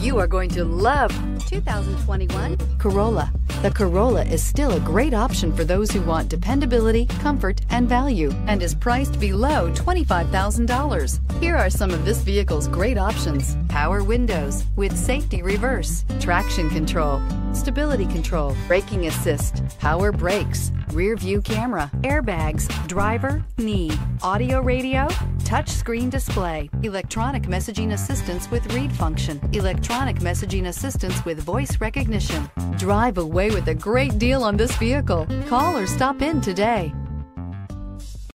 You are going to love 2021 Corolla. The Corolla is still a great option for those who want dependability, comfort, and value, and is priced below $25,000. Here are some of this vehicle's great options: power windows with safety reverse, traction control, stability control, braking assist, power brakes, rear view camera, airbags, driver knee, audio radio, touchscreen display, electronic messaging assistance with read function, electronic messaging assistance with voice recognition. Drive away with a great deal on this vehicle. Call or stop in today.